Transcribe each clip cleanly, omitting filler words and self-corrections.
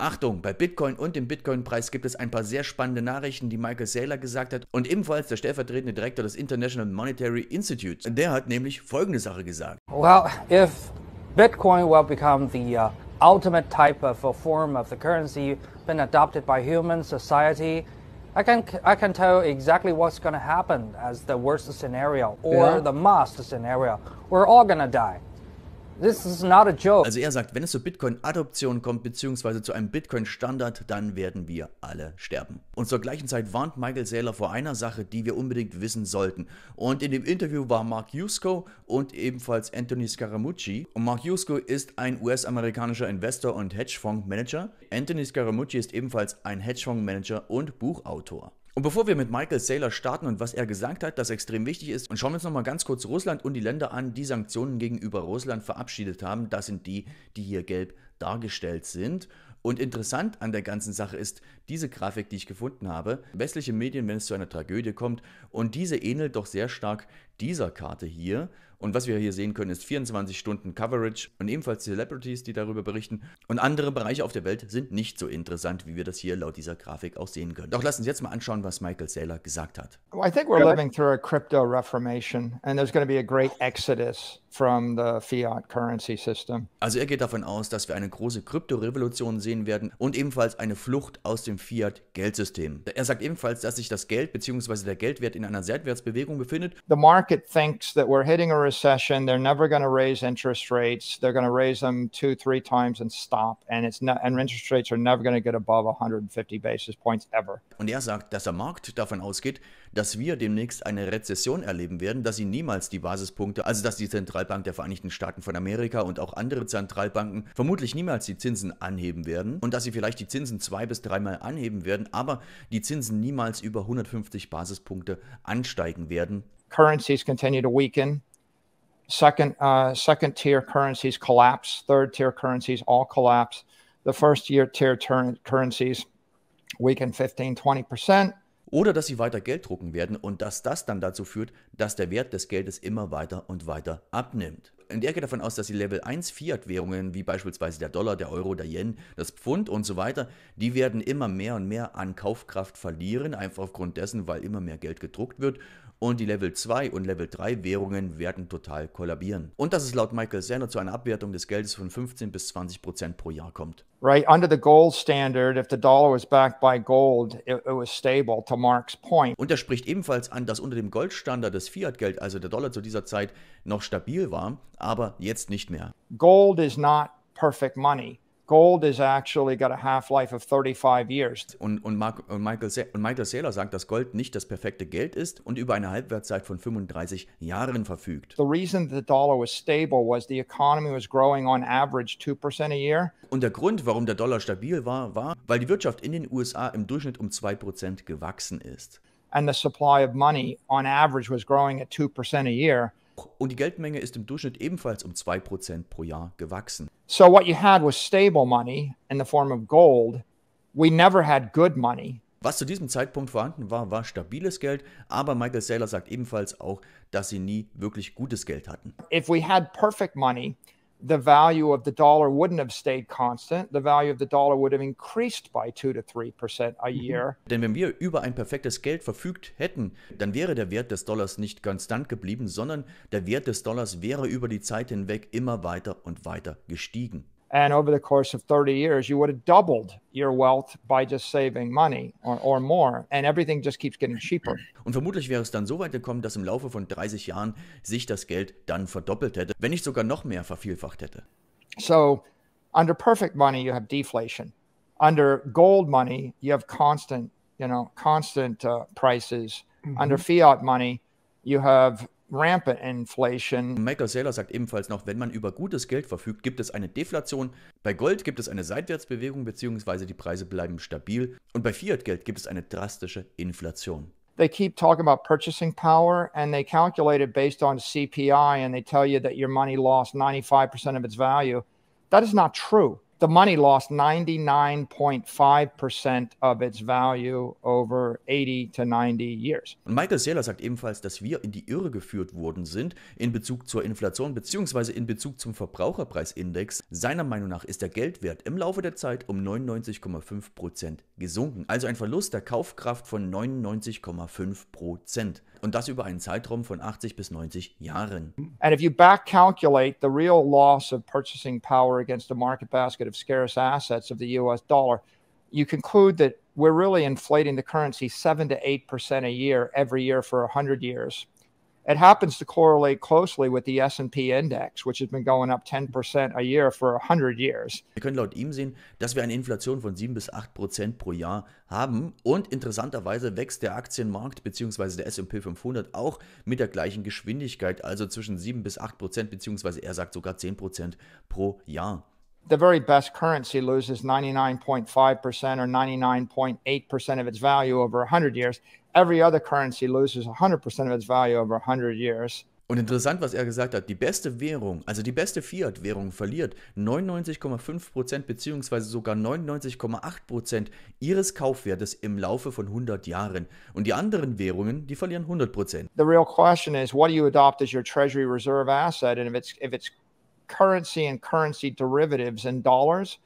Achtung, bei Bitcoin und dem Bitcoin-Preis gibt es ein paar sehr spannende Nachrichten, die Michael Saylor gesagt hat und ebenfalls der stellvertretende Direktor des International Monetary Institute. Der hat nämlich folgende Sache gesagt. Well, if Bitcoin will become the ultimate type of form of the currency been adopted by human society, I can tell exactly what's going to happen as the worst scenario or the most scenario. We're all going to die. This is not a joke. Also er sagt, wenn es zur Bitcoin-Adoption kommt, beziehungsweise zu einem Bitcoin-Standard, dann werden wir alle sterben. Und zur gleichen Zeit warnt Michael Saylor vor einer Sache, die wir unbedingt wissen sollten. Und in dem Interview war Mark Yusko und ebenfalls Anthony Scaramucci. Und Mark Yusko ist ein US-amerikanischer Investor und Hedgefondsmanager. Anthony Scaramucci ist ebenfalls ein Hedgefondsmanager und Buchautor. Und bevor wir mit Michael Saylor starten und was er gesagt hat, das extrem wichtig ist, und schauen wir uns nochmal ganz kurz Russland und die Länder an, die Sanktionen gegenüber Russland verabschiedet haben. Das sind die, die hier gelb dargestellt sind. Und interessant an der ganzen Sache ist diese Grafik, die ich gefunden habe. Westliche Medien, wenn es zu einer Tragödie kommt. Und diese ähnelt doch sehr stark dieser Karte hier. Und was wir hier sehen können, ist 24 Stunden Coverage und ebenfalls Celebrities, die darüber berichten. Und andere Bereiche auf der Welt sind nicht so interessant, wie wir das hier laut dieser Grafik auch sehen können. Doch lass uns jetzt mal anschauen, was Michael Saylor gesagt hat. Well, I think we're living through a crypto reformation and there's going to be a great exodus from the fiat currency system. Also er geht davon aus, dass wir eine große Kryptorevolution sehen werden und ebenfalls eine Flucht aus dem Fiat-Geldsystem. Er sagt ebenfalls, dass sich das Geld bzw. der Geldwert in einer Seitwärtsbewegung befindet. The market thinks that we're hitting a recession, they're never going to raise interest rates. They're going to raise them 2-3 times and stop. And it's not, and interest rates are never going to get above 150 basis points ever. Und er sagt, dass der Markt davon ausgeht, dass wir demnächst eine Rezession erleben werden, dass sie niemals die Basispunkte, also dass die Zentralbank der Vereinigten Staaten von Amerika und auch andere Zentralbanken vermutlich niemals die Zinsen anheben werden und dass sie vielleicht die Zinsen 2- bis 3-mal anheben werden, aber die Zinsen niemals über 150 Basispunkte ansteigen werden. Currencies continue to weaken. Second-tier currencies collapse. Third-tier currencies all collapse. The first-tier currencies weaken 15-20%. Oder dass sie weiter Geld drucken werden und dass das dann dazu führt, dass der Wert des Geldes immer weiter und weiter abnimmt. Und er geht davon aus, dass die Level 1 Fiat-Währungen, wie beispielsweise der Dollar, der Euro, der Yen, das Pfund und so weiter, die werden immer mehr und mehr an Kaufkraft verlieren, einfach aufgrund dessen, weil immer mehr Geld gedruckt wird. Und die Level 2 und Level 3 Währungen werden total kollabieren. Und dass es laut Michael Saylor zu einer Abwertung des Geldes von 15 bis 20% pro Jahr kommt. Right, under the gold standard, if the dollar was backed by gold, it was stable, to Mark's point. Und er spricht ebenfalls an, dass unter dem Goldstandard das Fiat-Geld, also der Dollar zu dieser Zeit, noch stabil war, aber jetzt nicht mehr. Gold is not perfect money. Gold is actually got a half-life of 35 years. Und Michael Saylor sagt, dass Gold nicht das perfekte Geld ist und über eine Halbwertszeit von 35 Jahren verfügt. The reason the dollar was stable was the economy was growing on average 2% a year. Und der Grund, warum der Dollar stabil war, weil die Wirtschaft in den USA im Durchschnitt um 2% gewachsen ist. And the supply of money on average was growing at 2% a year. Und die Geldmenge ist im Durchschnitt ebenfalls um 2% pro Jahr gewachsen. So what you had was stable money in the form of gold. We never had good money. Was zu diesem Zeitpunkt vorhanden war, war stabiles Geld, aber Michael Saylor sagt ebenfalls auch, dass sie nie wirklich gutes Geld hatten. If we had perfect money, the value of the dollar wouldn't have stayed constant. The value of the dollar would have increased by 2 to 3% a year. Denn wenn wir über ein perfektes Geld verfügt hätten, dann wäre der Wert des Dollars nicht konstant geblieben, sondern der Wert des Dollars wäre über die Zeit hinweg immer weiter und weiter gestiegen. And over the course of 30 years, you would have doubled your wealth by just saving money or more. And everything just keeps getting cheaper. Und vermutlich wäre es dann so weit gekommen, dass im Laufe von 30 Jahren sich das Geld dann verdoppelt hätte, wenn nicht sogar noch mehr vervielfacht hätte. So, under perfect money, you have deflation. Under gold money, you have constant, constant prices. Under fiat money, you have rampant inflation. Michael Saylor sagt ebenfalls noch, wenn man über gutes Geld verfügt, gibt es eine Deflation. Bei Gold gibt es eine Seitwärtsbewegung bzw. die Preise bleiben stabil. Und bei Fiat-Geld gibt es eine drastische Inflation. They keep talking about purchasing power and they calculate it based on CPI and they tell you that your money lost 95% of its value. That is not true. the money lost 99.5% of its value over 80 to 90 years. Michael Saylor sagt ebenfalls, dass wir in die Irre geführt worden sind in Bezug zur Inflation bzw. in Bezug zum Verbraucherpreisindex. Seiner Meinung nach ist der Geldwert im Laufe der Zeit um 99,5% gesunken. Also ein Verlust der Kaufkraft von 99,5%. Und das über einen Zeitraum von 80 bis 90 Jahren. And if you back calculate the real loss of purchasing power against the market basket of scarce assets of the US dollar, you conclude that we're really inflating the currency 7 to 8% a year every year for 100 years. It happens to correlate closely with the S&P index, which has been going up 10% a year for 100 years. Wir können laut ihm sehen, dass wir eine Inflation von 7 bis 8% pro Jahr haben und interessanterweise wächst der Aktienmarkt bzw. der S&P 500 auch mit der gleichen Geschwindigkeit, also zwischen 7 bis 8% bzw. er sagt sogar 10% pro Jahr. The very best currency loses 99.5% or 99.8% of its value over 100 years. Every other currency loses 100% of its value over 100 years. Und interessant, was er gesagt hat, die beste Währung, also die beste Fiat-Währung verliert 99,5% bzw. sogar 99,8% ihres Kaufwertes im Laufe von 100 Jahren. Und die anderen Währungen, die verlieren 100%. The real question is, what do you adopt as your treasury reserve asset? And if it's currency and currency derivatives in dollars,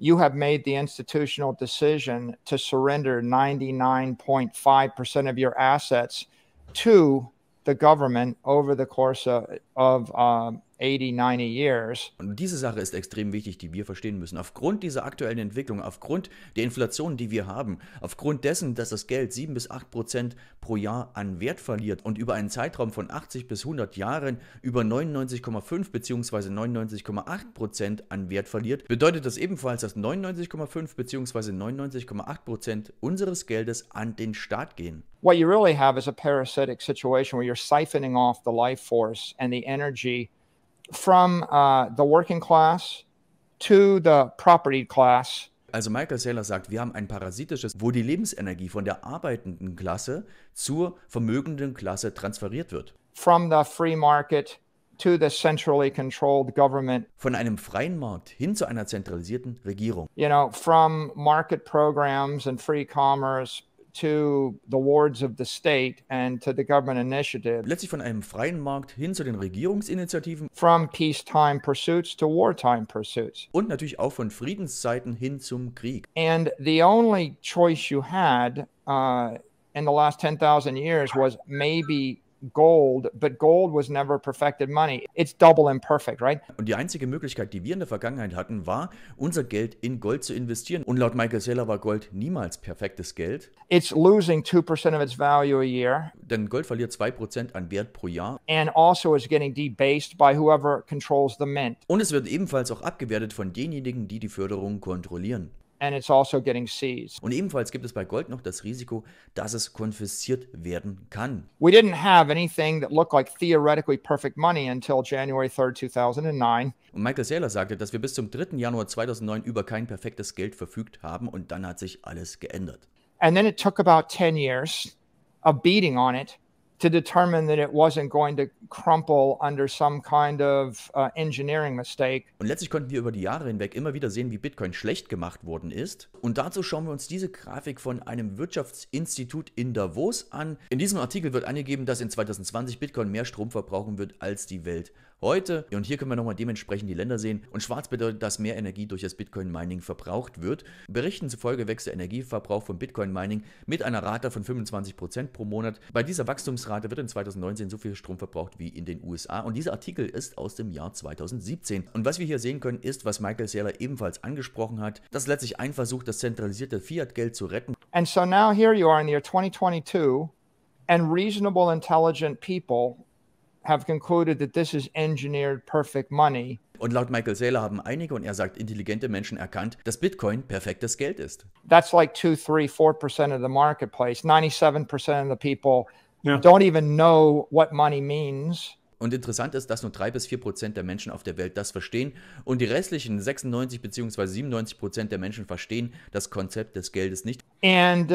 you have made the institutional decision to surrender 99.5% of your assets to the government over the course of 80, 90 years. Und diese Sache ist extrem wichtig, die wir verstehen müssen. Aufgrund dieser aktuellen Entwicklung, aufgrund der Inflation, die wir haben, aufgrund dessen, dass das Geld 7 bis 8% pro Jahr an Wert verliert und über einen Zeitraum von 80 bis 100 Jahren über 99,5 bzw. 99,8% an Wert verliert, bedeutet das ebenfalls, dass 99,5 bzw. 99,8% unseres Geldes an den Staat gehen. What you really have is a parasitic situation where you're siphoning off the life force and the energy from the working class to the property class. Also Michael Saylor sagt, wir haben ein parasitisches, wo die Lebensenergie von der arbeitenden Klasse zur vermögenden Klasse transferiert wird. From the free market to the centrally controlled government. Von einem freien Markt hin zu einer zentralisierten Regierung. You know, from market programs and free commerce to the wards of the state and to the government initiative. Letztlich von einem freien Markt hin zu den Regierungsinitiativen. From peacetime pursuits to wartime pursuits. Und natürlich auch von Friedenszeiten hin zum Krieg. And the only choice you had in the last 10,000 years was maybe gold, but gold was never perfected money. It's double imperfect, right? Und die einzige Möglichkeit, die wir in der Vergangenheit hatten, war, unser Geld in Gold zu investieren. Und laut Michael Saylor war Gold niemals perfektes Geld. It's losing 2% of its value a year. Denn Gold verliert 2% an Wert pro Jahr. And also is getting debased by whoever controls the mint. Und es wird ebenfalls auch abgewertet von denjenigen, die die Förderung kontrollieren. And it's also getting seized. Und ebenfalls gibt es bei Gold noch das Risiko, dass es konfisziert werden kann. We didn't have anything that looked like theoretically perfect money until January 3rd, 2009. Und Michael Saylor sagte, dass wir bis zum 3. Januar 2009 über kein perfektes Geld verfügt haben und dann hat sich alles geändert. And then it took about 10 years of beating on it to determine that it wasn't going to crumple under some kind of engineering mistake. Und letztlich konnten wir über die Jahre hinweg immer wieder sehen, wie Bitcoin schlecht gemacht worden ist. Und dazu schauen wir uns diese Grafik von einem Wirtschaftsinstitut in Davos an. In diesem Artikel wird angegeben, dass in 2020 Bitcoin mehr Strom verbrauchen wird als die Welt heute. Und hier können wir nochmal dementsprechend die Länder sehen. Und schwarz bedeutet, dass mehr Energie durch das Bitcoin-Mining verbraucht wird. Berichten zufolge wächst der Energieverbrauch von Bitcoin-Mining mit einer Rate von 25% pro Monat. Bei dieser Wachstumsrate wird in 2019 so viel Strom verbraucht wie in den USA. Und dieser Artikel ist aus dem Jahr 2017. Und was wir hier sehen können, ist, was Michael Saylor ebenfalls angesprochen hat, dass letztlich ein Versuch, das zentralisierte Fiat-Geld zu retten. And so now here you are in the year 2022 and reasonable, intelligent people have concluded that this is engineered perfect money. Und laut Michael Saylor haben einige, und er sagt, intelligente Menschen erkannt, dass Bitcoin perfektes Geld ist. That's like 2, 3, 4% of the marketplace. 97% of the people don't even know what money means. Und interessant ist, dass nur 3 bis 4% der Menschen auf der Welt das verstehen und die restlichen 96 bzw. 97% der Menschen verstehen das Konzept des Geldes nicht. And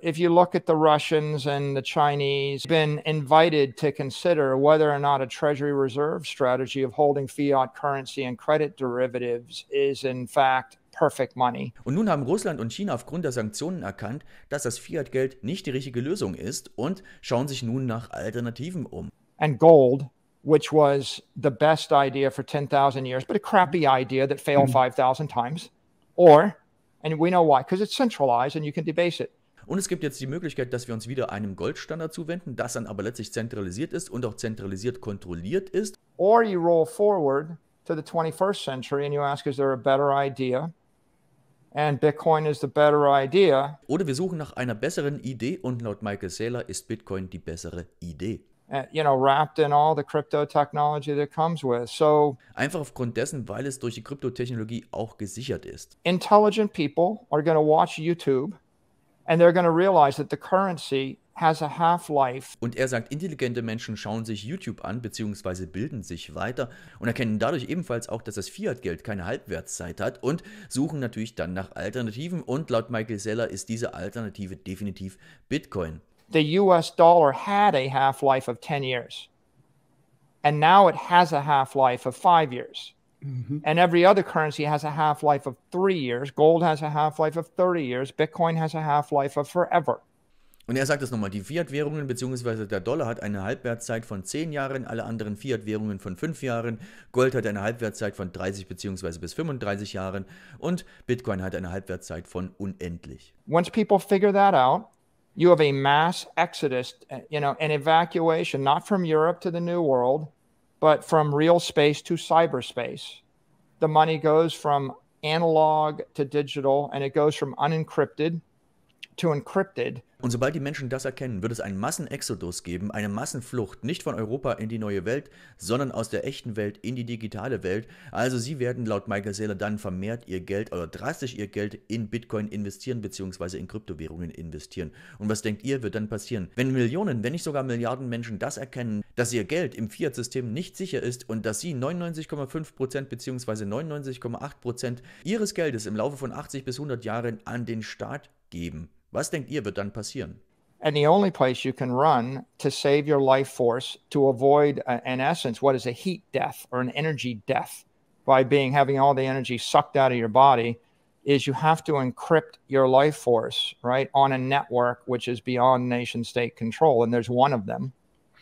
if you look at the Russians and the Chinese, been invited to consider whether or not a Treasury Reserve strategy of holding fiat currency and credit derivatives is in fact perfect money. Und nun haben Russland und China aufgrund der Sanktionen erkannt, dass das Fiat-Geld nicht die richtige Lösung ist und schauen sich nun nach Alternativen um. And gold, which was the best idea for 10,000 years, but a crappy idea that failed 5,000 times. Or, and we know why, because it's centralized and you can debase it. Und es gibt jetzt die Möglichkeit, dass wir uns wieder einem Goldstandard zuwenden, das dann aber letztlich zentralisiert ist und auch zentralisiert kontrolliert ist. Or you roll forward to the 21st century and you ask, is there a better idea? And Bitcoin is the better idea. Oder wir suchen nach einer besseren Idee und laut Michael Saylor ist Bitcoin die bessere Idee. You know, wrapped in all the crypto technology that comes with. So, einfach aufgrund dessen, weil es durch die Kryptotechnologie auch gesichert ist. Intelligent people are going to watch YouTube and they're going to realize that the currency has a half-life. Und sagt, intelligente Menschen schauen sich YouTube an bzw. bilden sich weiter und erkennen dadurch ebenfalls auch, dass das Fiat-Geld keine Halbwertszeit hat und suchen natürlich dann nach Alternativen. Und laut Michael Saylor ist diese Alternative definitiv Bitcoin. The US dollar had a half-life of 10 years, and now it has a half-life of 5 years. Mm-hmm. And every other currency has a half-life of 3 years. Gold has a half-life of 30 years. Bitcoin has a half-life of forever. Und sagt es nochmal, die Fiat-Währungen bzw. der Dollar hat eine Halbwertszeit von 10 Jahren, alle anderen Fiat-Währungen von 5 Jahren, Gold hat eine Halbwertszeit von 30 bzw. bis 35 Jahren und Bitcoin hat eine Halbwertszeit von unendlich. Once people figure that out, you have a mass exodus, you know, an evacuation, not from Europe to the New World, but from real space to cyberspace. The money goes from analog to digital, and it goes from unencrypted to encrypted. Und sobald die Menschen das erkennen, wird es einen Massenexodus geben, eine Massenflucht, nicht von Europa in die neue Welt, sondern aus der echten Welt in die digitale Welt. Also sie werden laut Michael Saylor dann vermehrt ihr Geld oder drastisch ihr Geld in Bitcoin investieren bzw. in Kryptowährungen investieren. Und was denkt ihr, wird dann passieren? Wenn Millionen, wenn nicht sogar Milliarden Menschen das erkennen, dass ihr Geld im Fiat-System nicht sicher ist und dass sie 99,5% bzw. 99,8% ihres Geldes im Laufe von 80 bis 100 Jahren an den Staat geben. Was denkt ihr, wird dann passieren? And the only place you can run to save your life force to avoid, in essence, what is a heat death or an energy death by having all the energy sucked out of your body is you have to encrypt your life force, right, on a network which is beyond nation-state control, and there's one of them.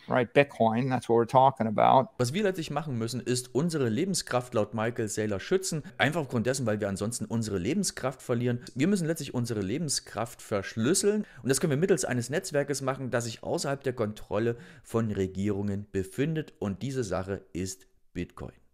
Right, Bitcoin, that's what we're talking about. Was wir letztlich machen müssen, ist unsere Lebenskraft laut Michael Saylor schützen. Einfach aufgrund dessen, weil wir ansonsten unsere Lebenskraft verlieren. Wir müssen letztlich unsere Lebenskraft verschlüsseln. Und das können wir mittels eines Netzwerkes machen, das sich außerhalb der Kontrolle von Regierungen befindet. Und diese Sache ist Bitcoin.